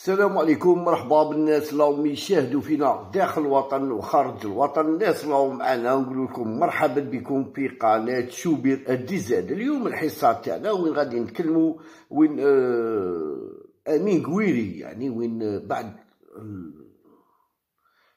السلام عليكم، مرحبا بالناس اللي راهم يشاهدوا فينا داخل الوطن وخارج الوطن. الناس اللي راهم معانا نقول لكم مرحبا بكم في قناه شوبير الديز. اليوم الحصه تاعنا وين غادي نتكلموا وين امين قويري، يعني وين بعد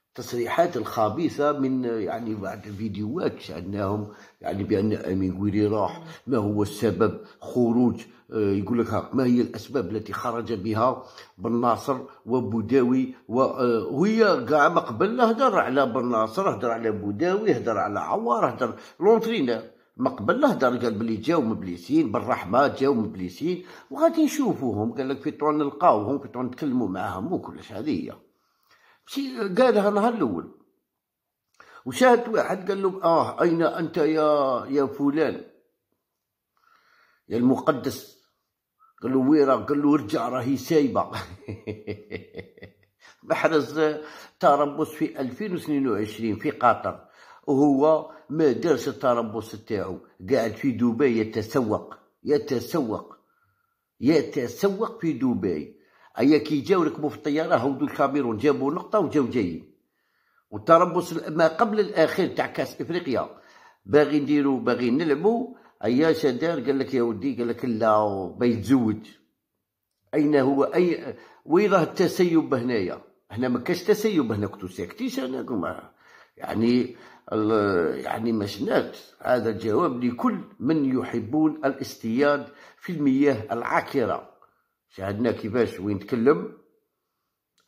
التصريحات الخبيثه من يعني بعد الفيديوهات شاهدناهم، يعني بان امين قويري راح. ما هو السبب خروج؟ يقول لك ما هي الاسباب التي خرج بها بن ناصر وبداوي؟ وهي كاع ما قبل هدر على بن ناصر، هدر على بوداوي، هدر على عوار، هدر لونترينا. ما قبل هدر قال بلي جاو مبليسين، بالرحمه جاو مبليسين وغادي نشوفوهم. قال لك في طون نلقاوهم، في طون نتكلموا معاهم وكلش. هذه قالها نهار الاول. وشاهد واحد قال له اين انت يا فلان يا المقدس؟ قال له وين راك؟ قال له ارجع راهي سايبه. محرز تربص في 2022 في قطر، وهو ما دارش التربص تاعو، قاعد في دبي يتسوق في دبي. ايا كي جاو ركبوا في الطياره، هودوا الكاميرون، جابوا نقطه وجاو جايين. والتربص ما قبل الاخير تاع كاس افريقيا باغي نديرو، باغي نلعبوا. ايا شدار قال لك يا ودي، قال لك لا بيتزوج. اين هو؟ اي وين راه التسيب هنايا؟ هنا ما كاش تسيب، هنا كنتو ساكتيش. انا يعني ما شنات هذا الجواب لكل من يحبون الاستياد في المياه العاكره. شاهدنا كيفاش وين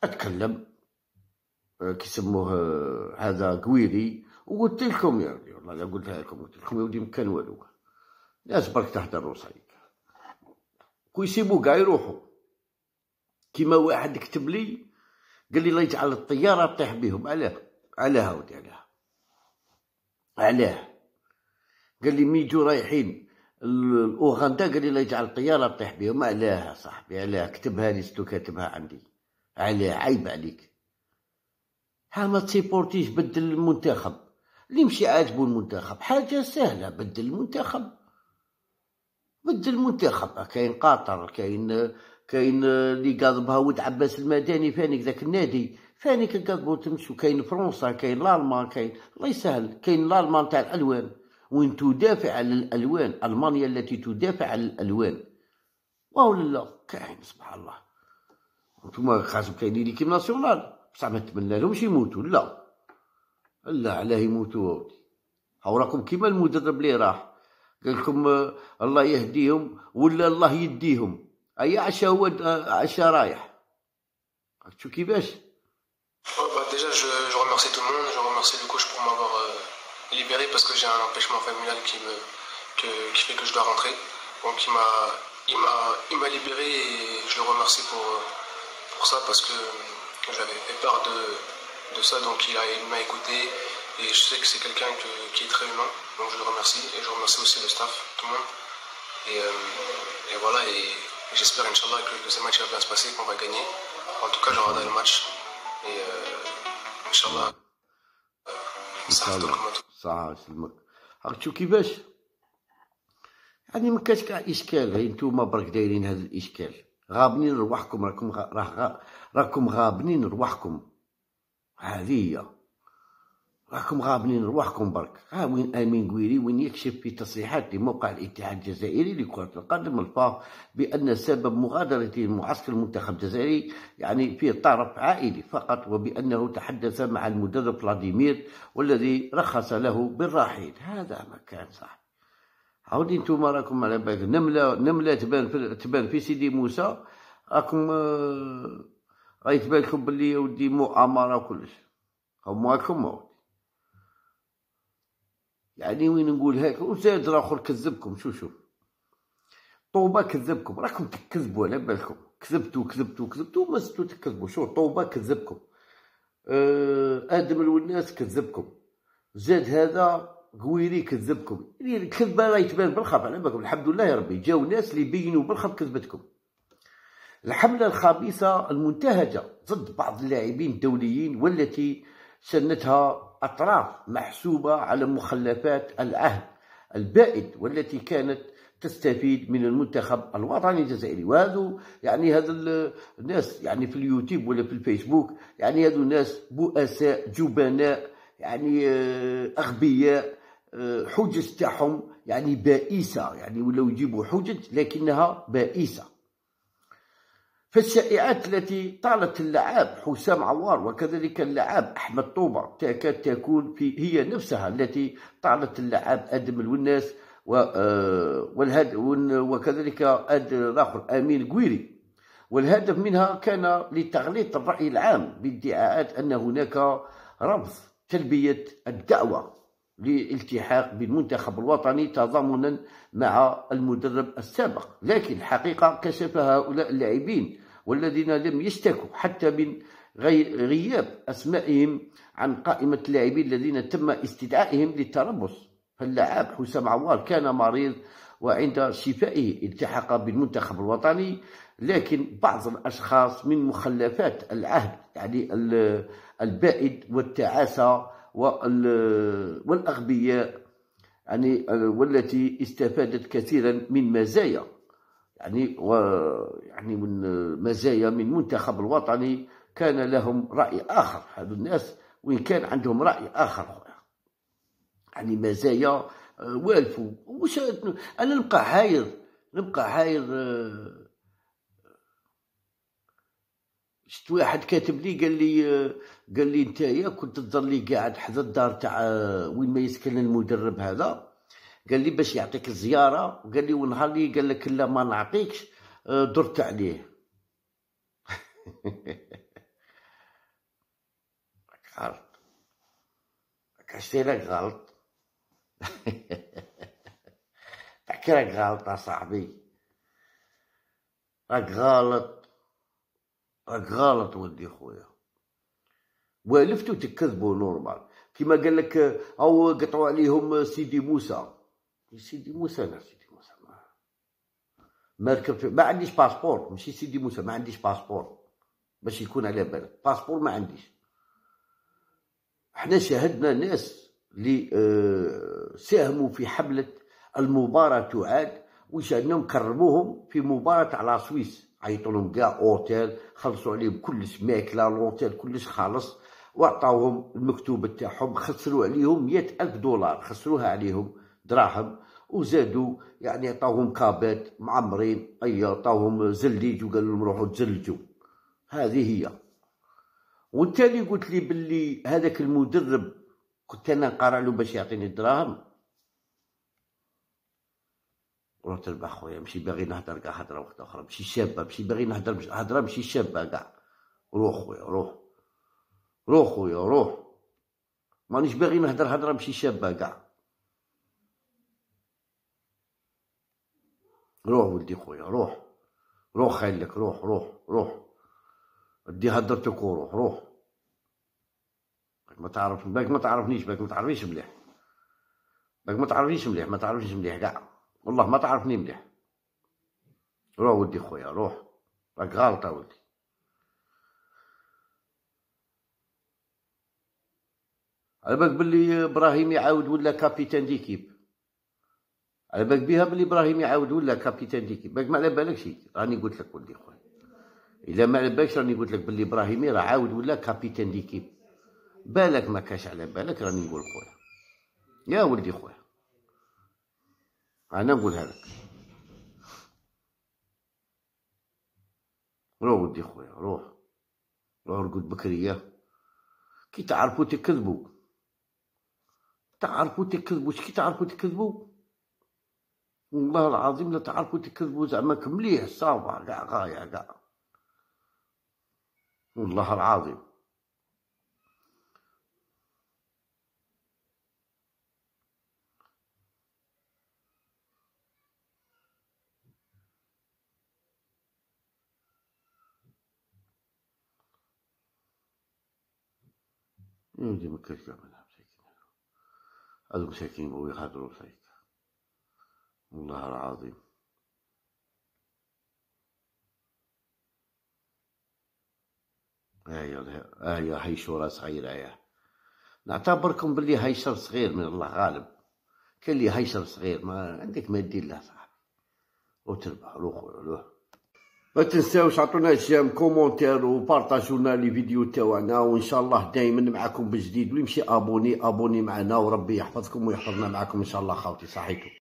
اتكلم كيسموه هذا قويري. وقلت لكم يعني والله لا قلتها لكم، قلت لكم يا ودي ما كان والو، ناس برك تهدر وصايك ويسيبو كاع يروحو. كيما واحد كتب لي قال لي الله يجعل الطياره تطيح بهم. علاه؟ علاه ودي علاه؟ علاه؟ قال لي ميجو رايحين الاوغندا، قال لي لا يجعل الطياره تطيح بهم. علاه صاحبي؟ علاه؟ كتبها لي، ستو كاتبها عندي. علاه؟ عيب عليك. ها ما تسيبورتيش، بدل المنتخب اللي مشي عاجبو المنتخب. حاجه سهله، بدل المنتخب، بدل المنتخب. كاين قطر، كاين اللي قاضبها ود عباس المداني، فانيك ذاك النادي، فانيك قاضبو تمش. وكاين فرنسا، كاين الالمان، كاين الله يسهل، كاين الالمان تاع الالوان وين تدافع على الالوان، المانيا التي تدافع على الالوان. واو لا كاين سبحان الله. انتوما خاصهم كاينين ليكيب ناسيونال، بصح ما نتمنى لهمش يموتوا. لا لا، علاه يموتوا؟ هاو راكم كيما المدرب اللي راح قال لكم الله يهديهم ولا الله يديهم. اي عشا هو عشا رايح. شو كيفاش؟ ديجا جو ريمارسي تو الموند، جو ريمارسي لو كوش بور مافوار libéré parce que j'ai un empêchement familial qui fait que je dois rentrer. Donc il m'a libéré et je le remercie pour ça, parce que j'avais fait part de ça. Donc il m'a écouté et je sais que c'est quelqu'un qui est très humain. Donc je le remercie et je remercie aussi le staff, tout le monde. Et voilà, et j'espère Inch'Allah que ce match va bien se passer, qu'on va gagner. En tout cas, je regarderai le match et Inch'Allah. صح سلمك. راك تشوف كيفاش يعني ما كاش كاع اشكال. انتوما برك دايرين هذا الاشكال، غابنين رواحكم، راكم غابنين رواحكم. هذه هي، راكم غابنين رواحكم برك. ها وين امين قويري وين يكشف في تصريحات لموقع الاتحاد الجزائري لكرة القدم الفاف بان سبب مغادرته معسكر المنتخب الجزائري يعني في طرف عائلي فقط، وبانه تحدث مع المدرب فلاديمير والذي رخص له بالرحيل. هذا ما كان صح. عاودي انتم راكم على بالك نمله تبان في سيدي موسى. راكم راهي تبان لكم باللي يا ودي مؤامره وكلش. هما راكم يعني وين نقول هيك. وزاد اخر كذبكم. شوف طوبه كذبكم. راكم تكذبوا على بالكم، كذبتوا وما زلتوا تكذبوا. شو طوبه كذبكم، ادم والناس كذبكم، زاد هذا قويري كذبكم. الكذبه راهي تبان بالخف على بالكم. الحمد لله يا ربي جاو ناس اللي يبينوا بالخف كذبتكم. الحمله الخبيثه المنتهجه ضد بعض اللاعبين الدوليين والتي سنتها أطراف محسوبة على مخلفات العهد البائد والتي كانت تستفيد من المنتخب الوطني الجزائري. وهذا يعني هذا الناس يعني في اليوتيوب ولا في الفيسبوك يعني هذو ناس بؤساء جبناء يعني اغبياء، حجج تاعهم يعني بائسه، يعني ولاو يجيبوا حجج لكنها بائسه. فالشائعات التي طالت اللعاب حسام عوار وكذلك اللاعب احمد طوبة تكاد تكون هي نفسها التي طالت اللعاب ادم الوناس وكذلك الاخر امين قويري، والهدف منها كان لتغليط الراي العام بادعاءات ان هناك رفض تلبيه الدعوه للالتحاق بالمنتخب الوطني تضامنا مع المدرب السابق. لكن الحقيقه كشف هؤلاء اللاعبين والذين لم يشتكوا حتى من غياب اسمائهم عن قائمه اللاعبين الذين تم استدعائهم للتربص. فاللاعب حسام عوار كان مريض وعند شفائه التحق بالمنتخب الوطني، لكن بعض الاشخاص من مخلفات العهد يعني البائد والتعاسه والاغبياء يعني والتي استفادت كثيرا من مزايا يعني من مزايا من المنتخب الوطني كان لهم راي اخر. هذو الناس وان كان عندهم راي اخر يعني مزايا والفوا. واش انا نبقى حاير. شفت واحد كاتب لي قال لي نتايا كنت تظلي قاعد حدا الدار تاع وين ما يسكن المدرب هذا، قال لي باش يعطيك الزياره، وقال لي ونهار اللي قال لك لا ما نعطيكش درت عليه. عارف راك غلط. راك غلط يا صاحبي، راك غلط ودي خويا، والفتو تكذبوا نورمال كيما قال لك او قطعوا عليهم سيدي موسى. سيدي موسى انا سيدي موسى ما ركبت، ما عنديش باسبور، ماشي سيدي موسى ما عنديش باسبور باش يكون على بالك، باسبور ما عنديش. احنا شاهدنا ناس اللي ساهموا في حمله المباراه تعاد، وشاهدناهم كرموهم في مباراه على سويس، عيطوا لهم كاع اوتيل، خلصوا عليهم كلش ماكله، الاوتيل كلش خالص، وعطاوهم المكتوبه تاعهم، خسروا عليهم 100,000 دولار، خسروها عليهم دراهم، وزادوا يعني عطاوهم كابات معمرين، اي عطاوهم زليج وقالوا لهم روحوا تزلجوا. هذه هي. وانت اللي قلت لي باللي هذاك المدرب كنت انا نقرا له باش يعطيني الدراهم. روح تربح خويا، ماشي باغي نهضر كاع هضره وحده اخرى، ماشي شابه، ماشي باغي نهضر هضره ماشي شابه كاع. روح خويا روح خويا روح، مانيش باغي نهضر هضره ماشي شابه كاع. روح ولدي خويا روح خليك روح ادي هضرتك وروح باك ما تعرفنيش مليح، ما تعرفنيش مليح كاع، والله ما تعرفني مليح. روح ودي خويا روح، راك غالطه ولدي. على بالك بلي ابراهيم يعاود ولا كابيتان ديكيب، على بالك بها بلي ابراهيم يعاود ولا كابيتان ديكيب، باك ما على بالكش، راني قلت لك ولدي خويا، الا ما على بالكش راني قلت لك بلي ابراهيمي راه عاود ولا كابيتان ديكيب، بالك ما كاش على بالك، راني نقول خويا يا ولدي خويا، انا نقولها لك. روح ودي خويا روح رقد بكريه، كي تعرفوا تكذبوا كي تعرفوا تكذبوا، والله العظيم لا تعرفوا تكذبوا، زعما كمليه صافا كاع غايه كاع، والله العظيم. يودي ما كاش كاع منها مساكين، هاذو مساكين بغاو يهضرو فيك، والله العظيم. هايا هاي شورى صغيرة، هايا نعتبركم بلي هايشر صغير من الله غالب، كاين لي هايشر صغير ما عندك ما دير له صاحبي، وتربح روحوا علوه. ما تنساوش عطونا جيم كومونتير وبارطاجونا لي فيديو تاعنا، وان شاء الله دائما معكم بجديد، ويمشي ابوني معنا، وربي يحفظكم ويحفظنا معكم ان شاء الله خاوتي. صحيتو.